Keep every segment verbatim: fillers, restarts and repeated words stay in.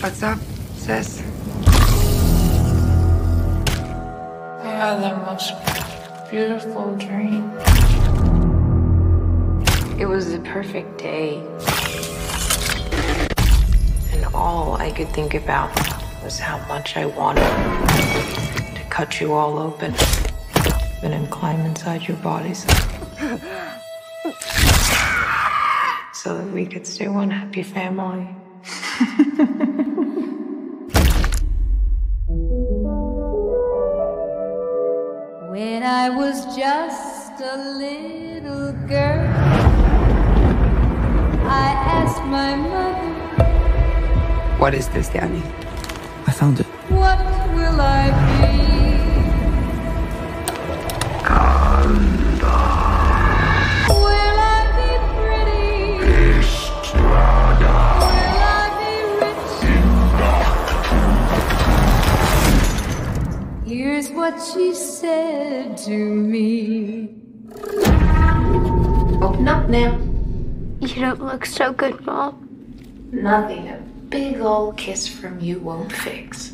What's up, sis? I had the most beautiful dream. It was the perfect day. And all I could think about was how much I wanted to cut you all open and then climb inside your bodies so that we could stay one happy family. When I was just a little girl, I asked my mother, "What is this, Danny?" "I found it." "What will I be? Kanda. Will I be pretty? Estrada. Will I be rich?" Here's what she said to me. "Open up now. You don't look so good, Mom." "Nothing. A big old kiss from you won't fix."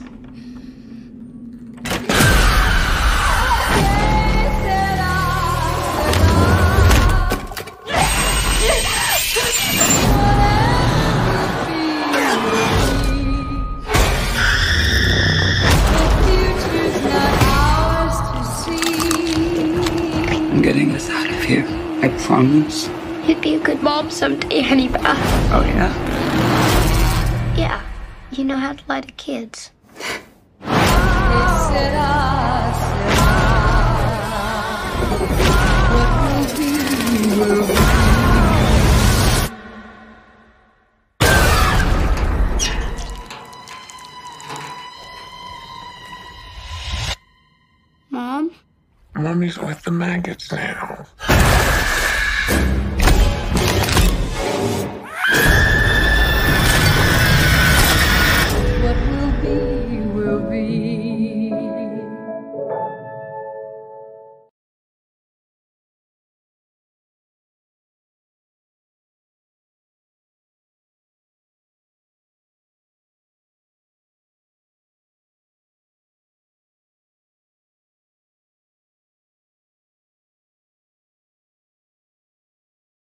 I'm getting us out of here. I promise. You'd be a good mom someday, Hannibal. Oh, yeah? Yeah. You know how to lie to kids. Mom? Mommy's with the maggots now.